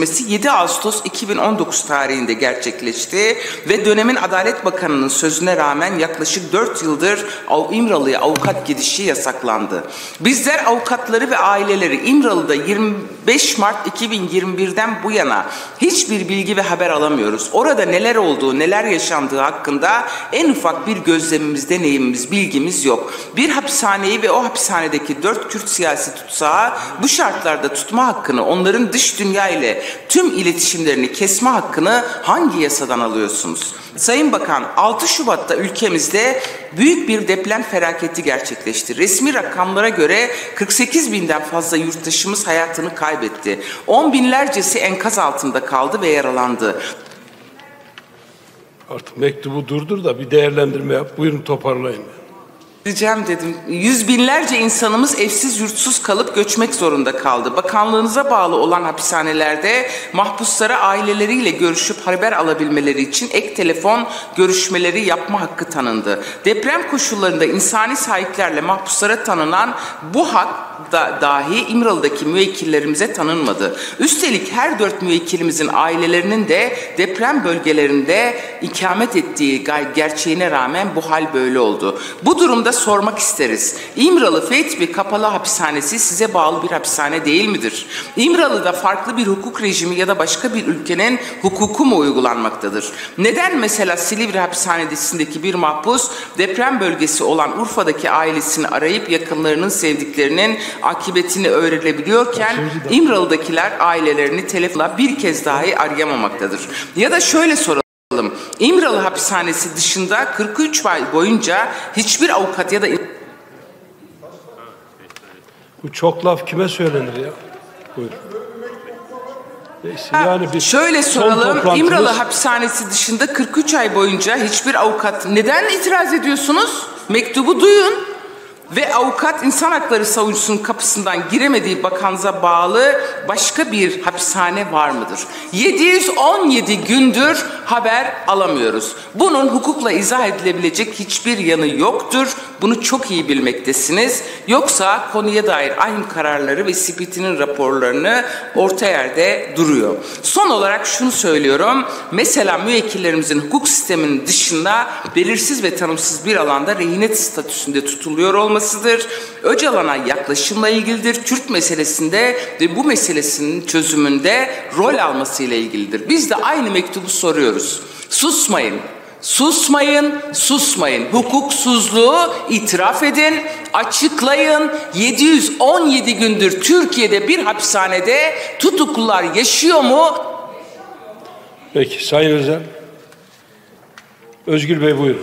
görüşmesi 7 Ağustos 2019 tarihinde gerçekleşti ve dönemin Adalet Bakanı'nın sözüne rağmen yaklaşık 4 yıldır İmralı'ya avukat gidişi yasaklandı. Bizler avukatları ve aileleri İmralı'da 25 Mart 2021'den bu yana hiçbir bilgi ve haber alamıyoruz. Orada neler olduğu, neler yaşandığı hakkında en ufak bir gözlemimiz, deneyimimiz, bilgimiz yok. Bir hapishaneyi ve o hapishanedeki 4 Kürt siyasi tutsağı bu şartlarda tutma hakkını, onların dış dünya ile tüm iletişimlerini kesme hakkını hangi yasadan alıyorsunuz? Sayın Bakan, 6 Şubat'ta ülkemizde büyük bir deprem felaketi gerçekleşti. Resmi rakamlara göre 48.000'den fazla yurttaşımız hayatını kaybetti. 10 binlercesi enkaz altında kaldı ve yaralandı. Artık mektubu durdur da bir değerlendirme yap. Buyurun, toparlayın. Diyeceğim dedim. Yüz binlerce insanımız evsiz yurtsuz kalıp göçmek zorunda kaldı. Bakanlığınıza bağlı olan hapishanelerde mahpuslara aileleriyle görüşüp haber alabilmeleri için ek telefon görüşmeleri yapma hakkı tanındı. Deprem koşullarında insani sahiplerle mahpuslara tanınan bu hak dahi İmralı'daki müvekkillerimize tanınmadı. Üstelik her 4 müvekkilimizin ailelerinin de deprem bölgelerinde ikamet ettiği gerçeğine rağmen bu hal böyle oldu. Bu durumda sormak isteriz. İmralı Fethiye Kapalı Hapishanesi size bağlı bir hapishane değil midir? İmralı'da farklı bir hukuk rejimi ya da başka bir ülkenin hukuku mu uygulanmaktadır? Neden mesela Silivri hapishanesindeki bir mahpus deprem bölgesi olan Urfa'daki ailesini arayıp yakınlarının, sevdiklerinin akıbetini öğrenebiliyorken İmralı'dakiler ailelerini telefonla bir kez dahi arayamamaktadır? Ya da şöyle soralım. İmralı hapishanesi dışında 43 ay boyunca hiçbir avukat ya da... Bu çok laf kime söylenir ya? Buyurun. Yani şöyle soralım. İmralı hapishanesi dışında 43 ay boyunca hiçbir avukat... Neden itiraz ediyorsunuz? Mektubu duyun. Ve avukat insan hakları savunucusunun kapısından giremediği bakanınıza bağlı başka bir hapishane var mıdır? 717 gündür haber alamıyoruz. Bunun hukukla izah edilebilecek hiçbir yanı yoktur. Bunu çok iyi bilmektesiniz. Yoksa konuya dair aynı kararları ve CPT'nin raporlarını orta yerde duruyor. Son olarak şunu söylüyorum. Mesela müvekkillerimizin hukuk sisteminin dışında belirsiz ve tanımsız bir alanda rehinet statüsünde tutuluyor olması, Öcalan'a yaklaşımla ilgilidir. Kürt meselesinde ve bu meselesinin çözümünde rol almasıyla ilgilidir. Biz de aynı mektubu soruyoruz. Susmayın. Susmayın, susmayın. Hukuksuzluğu itiraf edin, açıklayın. 717 gündür Türkiye'de bir hapishanede tutuklular yaşıyor mu? Peki, Sayın Özel. Özgür Bey, buyurun.